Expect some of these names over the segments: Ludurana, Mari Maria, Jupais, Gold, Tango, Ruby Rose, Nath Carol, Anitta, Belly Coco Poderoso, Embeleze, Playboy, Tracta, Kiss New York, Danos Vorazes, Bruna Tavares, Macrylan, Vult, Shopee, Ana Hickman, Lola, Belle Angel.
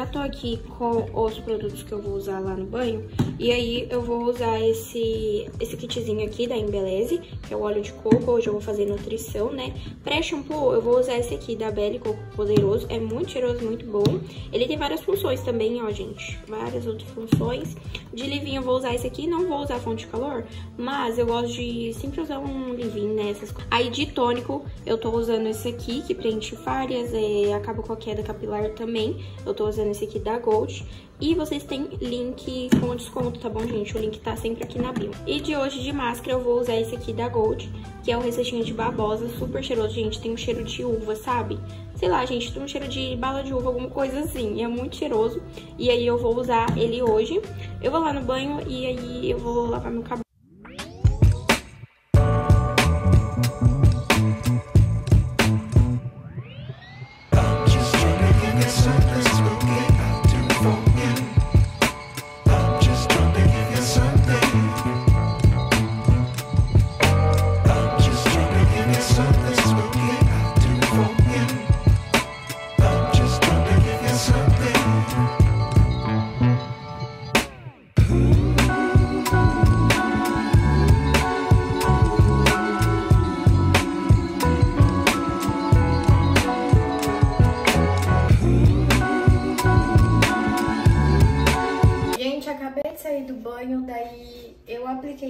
já tô aqui com os produtos que eu vou usar lá no banho. E aí eu vou usar esse kitzinho aqui da Embeleze, que é o óleo de coco. Hoje eu vou fazer nutrição, né? Pré-shampoo, eu vou usar esse aqui da Belly Coco Poderoso. É muito cheiroso, muito bom. Ele tem várias funções também, ó, gente. Várias outras funções. De leave-in eu vou usar esse aqui. Não vou usar fonte de calor, mas eu gosto de sempre usar um leave-in, né? Essas coisas. Aí de tônico eu tô usando esse aqui, que preenche falhas, acaba com a queda capilar também. Eu tô usando esse aqui da Gold. E vocês têm link com desconto, tá bom, gente? O link tá sempre aqui na bio. E de hoje, de máscara, eu vou usar esse aqui da Gold, que é um receitinho de babosa, super cheiroso, gente. Tem um cheiro de uva, sabe? Sei lá, gente, tem um cheiro de bala de uva, alguma coisa assim. É muito cheiroso. E aí eu vou usar ele hoje. Eu vou lá no banho e aí eu vou lavar meu cabelo.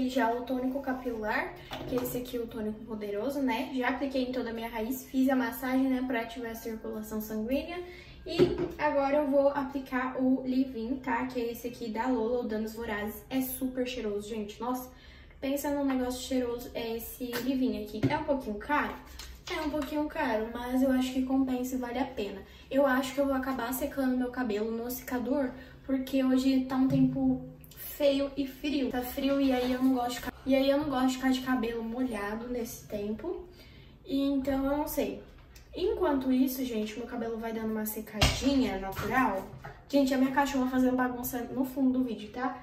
Já o tônico capilar, que é esse aqui, o tônico poderoso, né? Já apliquei em toda a minha raiz, fiz a massagem, né, pra ativar a circulação sanguínea. E agora eu vou aplicar o leave-in, tá? Que é esse aqui da Lola, o Danos Vorazes. É super cheiroso, gente. Nossa, pensa num negócio cheiroso, é esse leave-in aqui. É um pouquinho caro? É um pouquinho caro, mas eu acho que compensa e vale a pena. Eu acho que eu vou acabar secando meu cabelo no secador, porque hoje tá um tempo feio e frio. Tá frio e aí eu não gosto de ficar de cabelo molhado nesse tempo. E então eu não sei. Enquanto isso, gente, meu cabelo vai dando uma secadinha natural. Gente, a minha cachorra fazendo bagunça no fundo do vídeo, tá?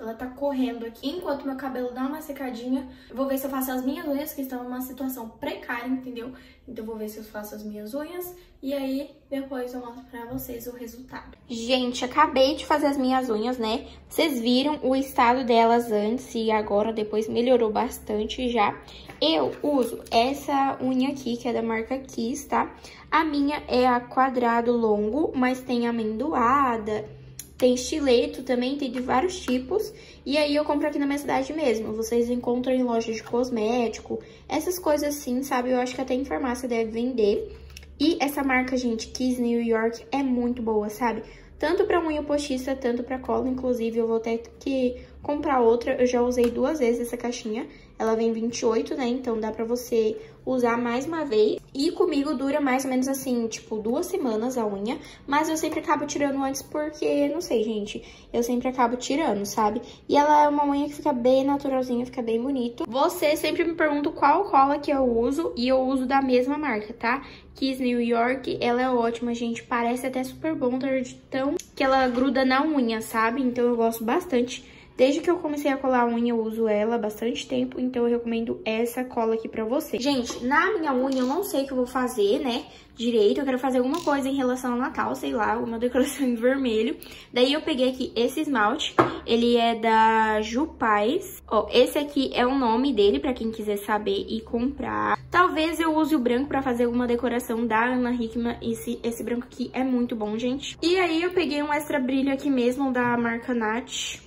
Ela tá correndo aqui. Enquanto meu cabelo dá uma secadinha, eu vou ver se eu faço as minhas unhas, que estão numa situação precária, entendeu? Então eu vou ver se eu faço as minhas unhas e aí depois eu mostro pra vocês o resultado. Gente, acabei de fazer as minhas unhas, né? Vocês viram o estado delas antes e agora, depois melhorou bastante já. Eu uso essa unha aqui, que é da marca Kiss, tá? A minha é a quadrado longo, mas tem amendoada... Tem estileto também, tem de vários tipos. E aí eu compro aqui na minha cidade mesmo. Vocês encontram em lojas de cosmético, essas coisas assim, sabe? Eu acho que até em farmácia deve vender. E essa marca, gente, Kiss New York, é muito boa, sabe? Tanto pra unha postiça, tanto pra cola. Inclusive, eu vou ter que comprar outra. Eu já usei 2 vezes essa caixinha. Ela vem 28, né? Então dá pra você usar mais uma vez. E comigo dura mais ou menos assim, tipo, 2 semanas a unha. Mas eu sempre acabo tirando antes porque, não sei, gente, eu sempre acabo tirando, sabe? E ela é uma unha que fica bem naturalzinha, fica bem bonito. Vocês sempre me perguntam qual cola que eu uso. E eu uso da mesma marca, tá? Kiss New York, ela é ótima, gente. Parece até super bonder de tão que ela gruda na unha, sabe? Então eu gosto bastante. Desde que eu comecei a colar a unha, eu uso ela há bastante tempo, então eu recomendo essa cola aqui pra vocês. Gente, na minha unha eu não sei o que eu vou fazer, né, direito. Eu quero fazer alguma coisa em relação ao Natal, sei lá, uma decoração em vermelho. Daí eu peguei aqui esse esmalte, ele é da Jupais. Ó, esse aqui é o nome dele, pra quem quiser saber e comprar. Talvez eu use o branco pra fazer alguma decoração da Ana Hickman. Esse branco aqui é muito bom, gente. E aí eu peguei um extra brilho aqui mesmo da marca Nath.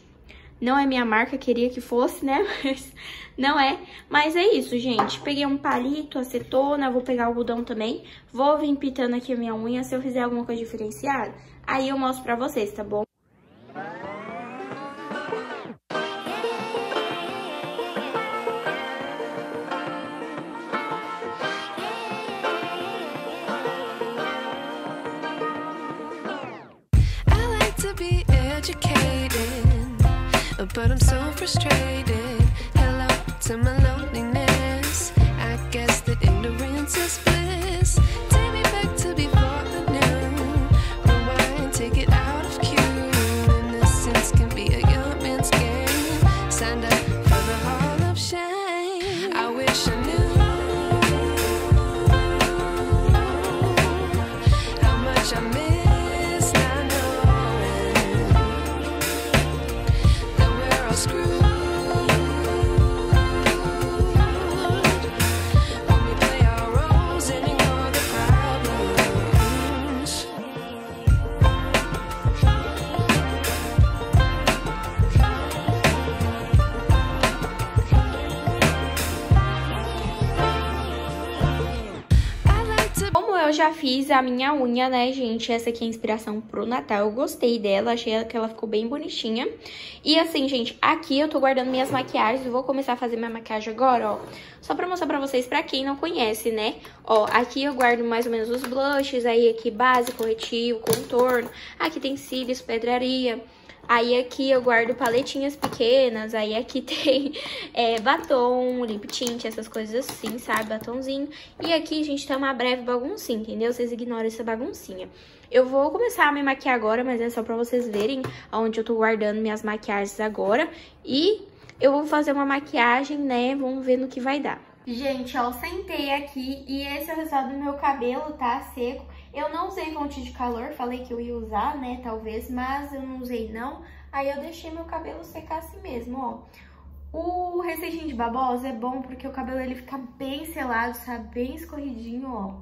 Não é minha marca, queria que fosse, né? Mas não é. Mas é isso, gente. Peguei um palito, acetona, vou pegar algodão também. Vou vir pintando aqui a minha unha. Se eu fizer alguma coisa diferenciada, aí eu mostro pra vocês, tá bom? But I'm so frustrated. Hello to my loneliness. I guess that ignorance is bliss. Take me back to before the new. Rewind, take it out of cue. Innocence can be a young man's game. Signed up for the hall of shame. I wish I knew how much I miss now. já fiz a minha unha, né, gente? Essa aqui é a inspiração pro Natal. Eu gostei dela, achei que ela ficou bem bonitinha. E assim, gente, aqui eu tô guardando minhas maquiagens. Eu vou começar a fazer minha maquiagem agora, ó. Só pra mostrar pra vocês, pra quem não conhece, né? Ó, aqui eu guardo mais ou menos os blushes. Aí aqui base, corretivo, contorno. Aqui tem cílios, pedraria. Aí aqui eu guardo paletinhas pequenas, aí aqui tem batom, lip tint, essas coisas assim, sabe? Batomzinho. E aqui, gente, tá uma breve baguncinha, entendeu? Vocês ignoram essa baguncinha. Eu vou começar a me maquiar agora, mas é só pra vocês verem onde eu tô guardando minhas maquiagens agora. E eu vou fazer uma maquiagem, né? Vamos ver no que vai dar. Gente, ó, eu sentei aqui e esse é o resultado do meu cabelo, tá? Seco. Eu não usei fonte de calor, falei que eu ia usar, né, talvez, mas eu não usei não. Aí eu deixei meu cabelo secar assim mesmo, ó. O receitinho de babosa é bom porque o cabelo ele fica bem selado, sabe, bem escorridinho, ó.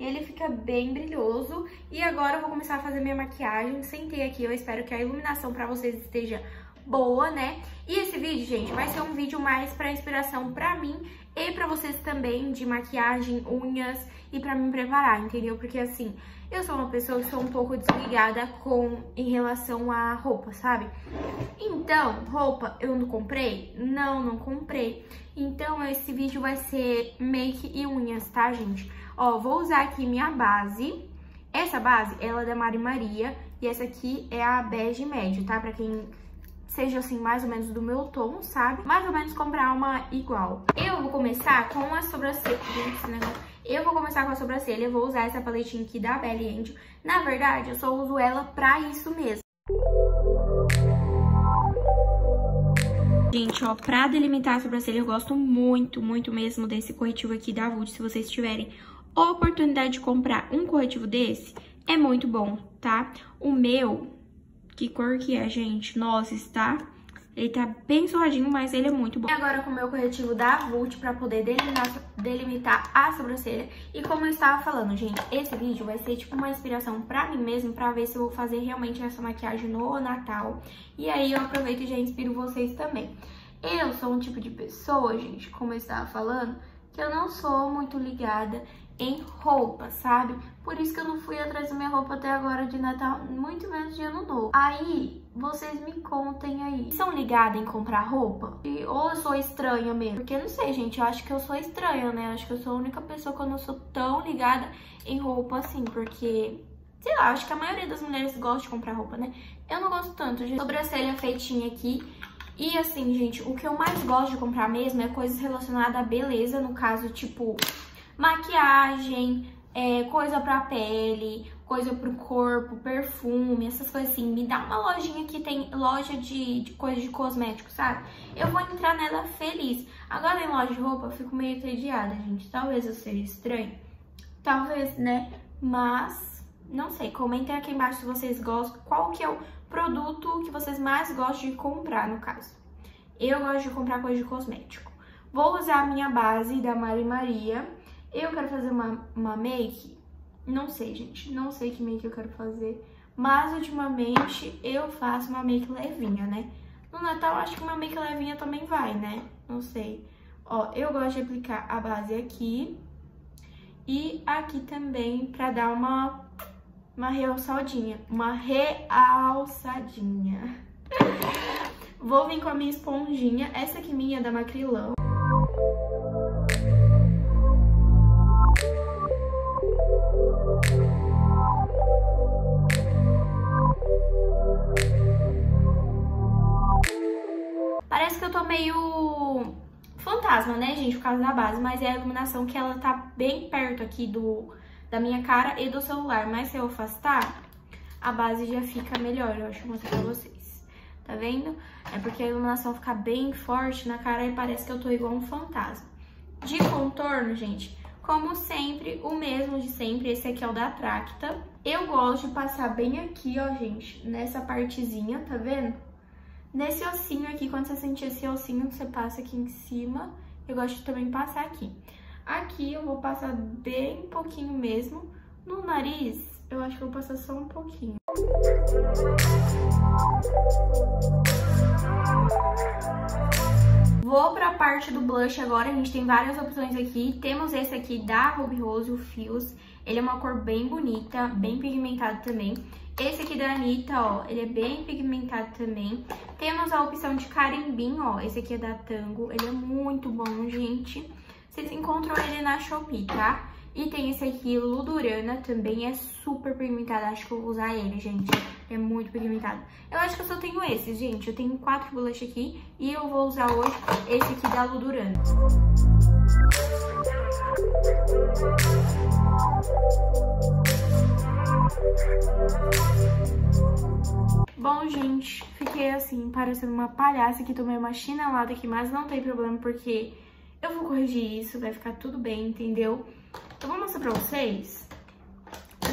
Ele fica bem brilhoso. E agora eu vou começar a fazer minha maquiagem. Sentei aqui, eu espero que a iluminação pra vocês esteja boa, né? E esse vídeo, gente, vai ser um vídeo mais pra inspiração pra mim e pra vocês também, de maquiagem, unhas e pra me preparar, entendeu? Porque assim, eu sou uma pessoa que sou um pouco desligada em relação à roupa, sabe? Então, roupa eu não comprei? Não comprei. Então esse vídeo vai ser make e unhas, tá, gente? Ó, vou usar aqui minha base. Essa base, ela é da Mari Maria e essa aqui é a bege médio, tá? Pra quem seja assim, mais ou menos do meu tom, sabe? Mais ou menos comprar uma igual. Eu vou começar com a sobrancelha. Gente, esse negócio. Eu vou começar com a sobrancelha. Eu vou usar essa paletinha aqui da Belle Angel. Na verdade, eu só uso ela pra isso mesmo. Gente, ó, pra delimitar a sobrancelha, eu gosto muito mesmo desse corretivo aqui da Vult. Se vocês tiverem a oportunidade de comprar um corretivo desse, é muito bom, tá? O meu... Que cor que é, gente? Nozes, tá? Ele tá bem suadinho, mas ele é muito bom. E agora com o meu corretivo da Vult pra poder delimitar a sobrancelha. E como eu estava falando, gente, esse vídeo vai ser tipo uma inspiração pra mim mesmo, pra ver se eu vou fazer realmente essa maquiagem no Natal. E aí eu aproveito e já inspiro vocês também. Eu sou um tipo de pessoa, gente, como eu estava falando, que eu não sou muito ligada em roupa, sabe? Por isso que eu não fui atrás da minha roupa até agora de Natal, muito menos de Ano Novo. Aí, vocês me contem aí. São ligadas em comprar roupa? E, ou eu sou estranha mesmo? Porque não sei, gente, eu acho que eu sou estranha, né? Eu acho que eu sou a única pessoa que eu não sou tão ligada em roupa assim, porque... Sei lá, acho que a maioria das mulheres gosta de comprar roupa, né? Eu não gosto tanto, gente. Sobrancelha feitinha aqui. E assim, gente, o que eu mais gosto de comprar mesmo é coisas relacionadas à beleza, no caso, tipo... Maquiagem, coisa pra pele, coisa pro corpo, perfume, essas coisas assim. Me dá uma lojinha que tem loja de coisa de cosmético, sabe? Eu vou entrar nela feliz. Agora em loja de roupa eu fico meio entediada, gente. Talvez eu seja estranha. Talvez, né? Mas, não sei. Comentem aqui embaixo se vocês gostam. Qual que é o produto que vocês mais gostam de comprar, no caso. Eu gosto de comprar coisa de cosmético. Vou usar a minha base da Mari Maria. Eu quero fazer uma make, não sei, gente, não sei que make eu quero fazer, mas ultimamente eu faço uma make levinha, né? No Natal acho que uma make levinha também vai, né? Não sei. Ó, eu gosto de aplicar a base aqui e aqui também pra dar uma realçadinha, Vou vir com a minha esponjinha, essa aqui minha é da Macrylan. Parece que eu tô meio fantasma, né, gente, por causa da base, mas é a iluminação que ela tá bem perto aqui da minha cara e do celular. Mas se eu afastar, a base já fica melhor, eu acho que eu mostro pra vocês. Tá vendo? É porque a iluminação fica bem forte na cara e parece que eu tô igual um fantasma. De contorno, gente, como sempre, o mesmo de sempre, esse aqui é o da Tracta. Eu gosto de passar bem aqui, ó, gente, nessa partezinha, tá vendo? Nesse ossinho aqui, quando você sentir esse ossinho, você passa aqui em cima. Eu gosto de também passar aqui. Aqui eu vou passar bem pouquinho mesmo. No nariz, eu acho que eu vou passar só um pouquinho. Vou pra parte do blush agora. A gente tem várias opções aqui. Temos esse aqui da Ruby Rose, o Fios. Ele é uma cor bem bonita, bem pigmentado também. Esse aqui da Anitta, ó, ele é bem pigmentado também. Temos a opção de carimbinho, ó, esse aqui é da Tango, ele é muito bom, gente. Vocês encontram ele na Shopee, tá? E tem esse aqui, Ludurana, também é super pigmentado, acho que eu vou usar ele, gente. É muito pigmentado. Eu acho que eu só tenho esses, gente. Eu tenho 4 blush aqui e eu vou usar hoje esse aqui da Ludurana. Bom, gente, fiquei assim, parecendo uma palhaça que tomei uma chinelada aqui, mas não tem problema porque eu vou corrigir isso, vai ficar tudo bem, entendeu? Então, vou mostrar pra vocês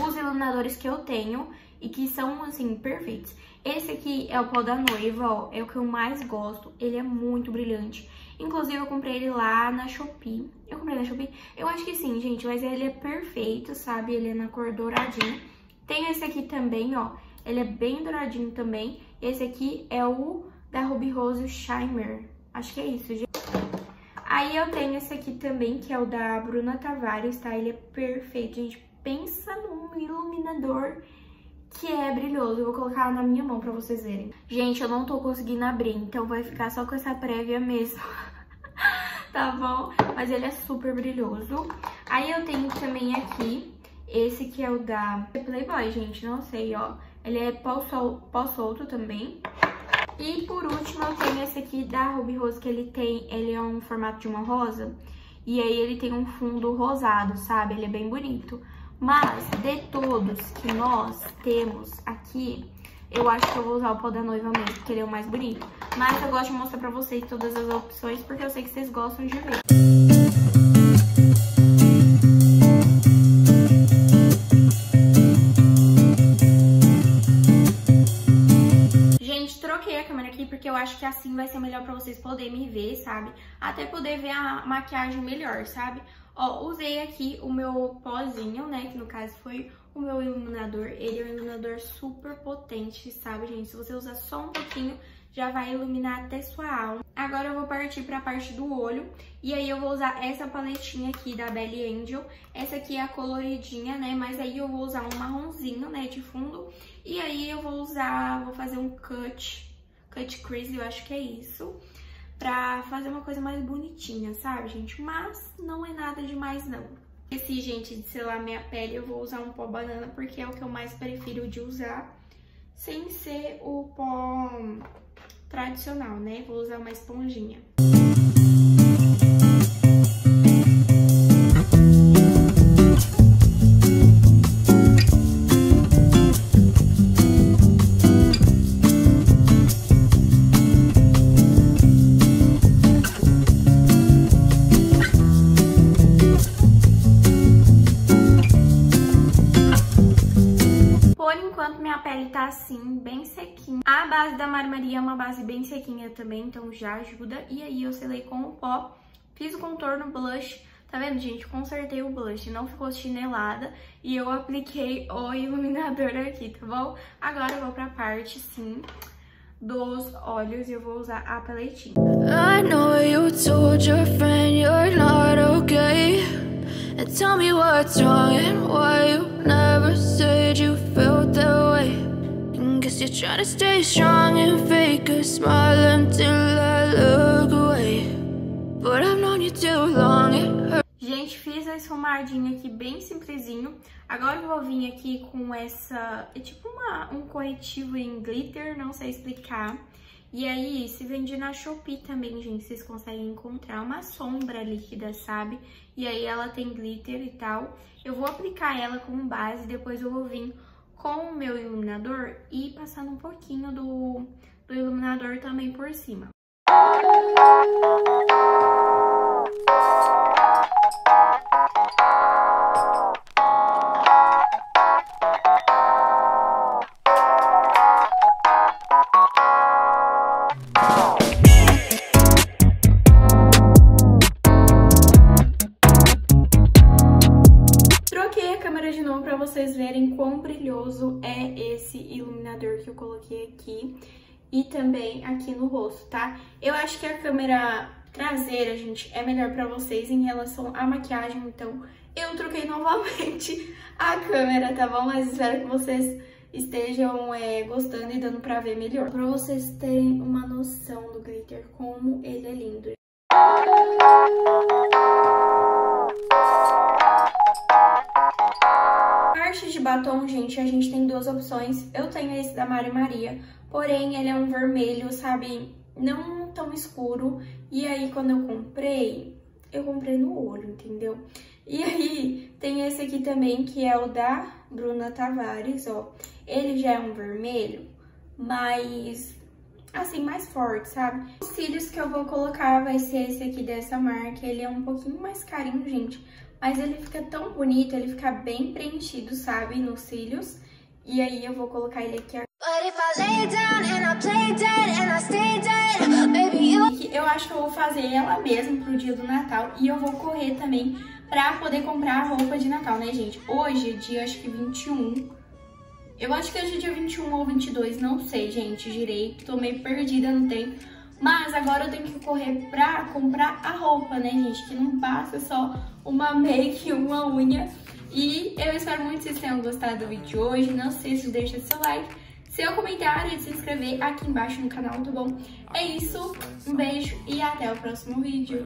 os iluminadores que eu tenho e que são, assim, perfeitos. Esse aqui é o pó da noiva, ó, é o que eu mais gosto, ele é muito brilhante. Inclusive, eu comprei ele lá na Shopee. Eu comprei na Shopee? Eu acho que sim, gente, mas ele é perfeito, sabe? Ele é na cor douradinha. Tem esse aqui também, ó, ele é bem douradinho também. Esse aqui é o da Ruby Rose Shimmer, acho que é isso, gente. Aí eu tenho esse aqui também, que é o da Bruna Tavares, tá? Ele é perfeito, gente. Pensa num iluminador que é brilhoso. Eu vou colocar na minha mão pra vocês verem. Gente, eu não tô conseguindo abrir, então vai ficar só com essa prévia mesmo, tá bom? Mas ele é super brilhoso. Aí eu tenho também aqui esse que é o da Playboy, gente, não sei, ó. Ele é pó solto também. E por último eu tenho esse aqui da Ruby Rose, que ele é um formato de uma rosa, e aí ele tem um fundo rosado, sabe? Ele é bem bonito. Mas de todos que nós temos aqui, eu acho que eu vou usar o pó da noiva mesmo, porque ele é o mais bonito. Mas eu gosto de mostrar pra vocês todas as opções, porque eu sei que vocês gostam de ver. Porque eu acho que assim vai ser melhor pra vocês poderem me ver, sabe? Até poder ver a maquiagem melhor, sabe? Ó, usei aqui o meu pozinho, né? Que no caso foi o meu iluminador. Ele é um iluminador super potente, sabe, gente? Se você usar só um pouquinho, já vai iluminar até sua alma. Agora eu vou partir pra parte do olho. E aí eu vou usar essa paletinha aqui da Belle Angel. Essa aqui é a coloridinha, né? Mas aí eu vou usar um marronzinho, né? De fundo. E aí eu vou usar... Vou fazer um cut crease, eu acho que é isso, pra fazer uma coisa mais bonitinha, sabe, gente? Mas não é nada demais, não. Esqueci, gente, de selar minha pele, eu vou usar um pó banana, porque é o que eu mais prefiro de usar, sem ser o pó tradicional, né? Vou usar uma esponjinha. A base da Mari Maria é uma base bem sequinha também, então já ajuda. E aí eu selei com o pó, fiz o contorno, blush. Tá vendo, gente? Consertei o blush, não ficou chinelada. E eu apliquei o iluminador aqui, tá bom? Agora eu vou pra parte, sim, dos olhos e eu vou usar a paletinha. I know you told your friend you're not okay. And tell me what's wrong and why you never said you felt that way. Guess you're trying to stay strong and fake a smile until I look away. But I've known you too long, it hurts. Gente, fiz a esfumadinha aqui bem simplesinho. Agora eu vou vir aqui com essa... É tipo um corretivo em glitter, não sei explicar. E aí, se vende na Shopee também, gente. Vocês conseguem encontrar uma sombra líquida, sabe? E aí ela tem glitter e tal. Eu vou aplicar ela como base, depois eu vou vir com o meu iluminador e passando um pouquinho do iluminador também por cima. Que eu coloquei aqui e também aqui no rosto, tá? Eu acho que a câmera traseira, gente, é melhor pra vocês em relação à maquiagem. Então, eu troquei novamente a câmera, tá bom? Mas espero que vocês estejam gostando e dando pra ver melhor, pra vocês terem uma noção do glitter, como ele é lindo. Parte de batom, gente, a gente tem duas opções. Eu tenho esse da Mari Maria, porém ele é um vermelho, sabe, não tão escuro. E aí quando eu comprei no olho, entendeu? E aí tem esse aqui também, que é o da Bruna Tavares, ó. Ele já é um vermelho, mas assim, mais forte, sabe? Os cílios que eu vou colocar vai ser esse aqui dessa marca. Ele é um pouquinho mais carinho, gente, mas ele fica tão bonito, ele fica bem preenchido, sabe, nos cílios. E aí eu vou colocar ele aqui. Eu acho que eu vou fazer ela mesma pro dia do Natal. E eu vou correr também pra poder comprar a roupa de Natal, né, gente? Hoje é dia, acho que 21. Eu acho que hoje é dia 21 ou 22, não sei, gente, direito. Tô meio perdida no tempo. Mas agora eu tenho que correr pra comprar a roupa, né, gente? Que não basta só uma make, uma unha. E eu espero muito que vocês tenham gostado do vídeo de hoje. Não se esqueça de deixar seu like, seu comentário e de se inscrever aqui embaixo no canal, tá bom? É isso, um beijo e até o próximo vídeo.